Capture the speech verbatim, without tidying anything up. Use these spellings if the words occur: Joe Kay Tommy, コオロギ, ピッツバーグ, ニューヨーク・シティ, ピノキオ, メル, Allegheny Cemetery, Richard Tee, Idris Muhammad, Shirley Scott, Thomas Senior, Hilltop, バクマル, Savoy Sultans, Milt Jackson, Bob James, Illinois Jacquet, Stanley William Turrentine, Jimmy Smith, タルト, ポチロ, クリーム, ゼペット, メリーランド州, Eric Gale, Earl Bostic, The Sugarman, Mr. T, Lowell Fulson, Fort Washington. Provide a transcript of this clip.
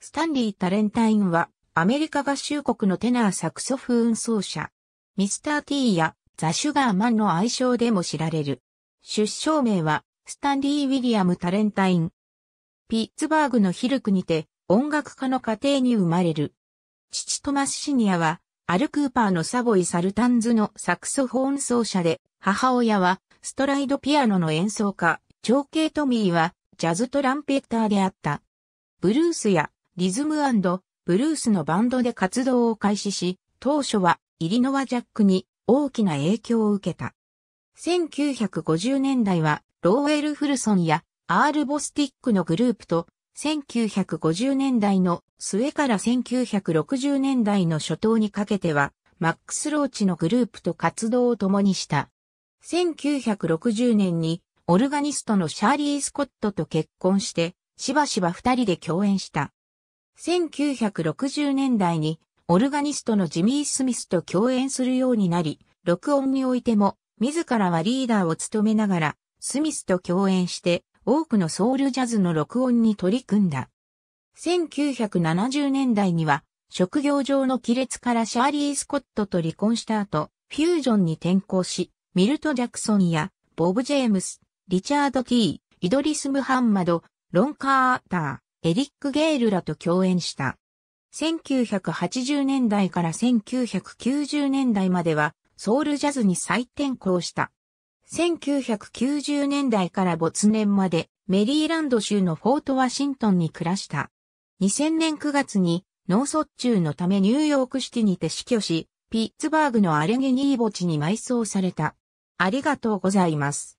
スタンリー・タレンタインはアメリカ合衆国のテナーサクソフーン奏者、ミスター・ティーやザ・シュガーマンの愛称でも知られる。出生名はスタンリー・ウィリアム・タレンタイン。ピッツバーグのヒルクにて音楽家の家庭に生まれる。父トマス・シニアはアル・クーパーのサボイ・サルタンズのサクソフォン奏者で、母親はストライドピアノの演奏家、ジョー・ケイ・トミーはジャズトランペッターであった。ブルースやリズム&ブルースのバンドで活動を開始し、当初はイリノワ・ジャックに大きな影響を受けた。せんきゅうひゃくごじゅうねんだいはローエル・フルソンやアール・ボスティックのグループと、せんきゅうひゃくごじゅうねんだいの末からせんきゅうひゃくろくじゅうねんだいの初頭にかけては、マックス・ローチのグループと活動を共にした。せんきゅうひゃくろくじゅうねんに、オルガニストのシャーリー・スコットと結婚して、しばしば二人で共演した。せんきゅうひゃくろくじゅうねんだいにオルガニストのジミー・スミスと共演するようになり、録音においても自らはリーダーを務めながらスミスと共演して多くのソウルジャズの録音に取り組んだ。せんきゅうひゃくななじゅうねんだいには職業上の亀裂からシャーリー・スコットと離婚した後、フュージョンに転向し、ミルト・ジャクソンやボブ・ジェームス、リチャード・ティー、イドリス・ムハンマド、ロン・カーター、エリック・ゲールらと共演した。せんきゅうひゃくはちじゅうねんだいからせんきゅうひゃくきゅうじゅうねんだいまではソウルジャズに再転向した。せんきゅうひゃくきゅうじゅうねんだいから没年までメリーランド州のフォートワシントンに暮らした。にせんねんくがつに脳卒中のためニューヨークシティにて死去し、ピッツバーグのアレゲニー墓地に埋葬された。ありがとうございます。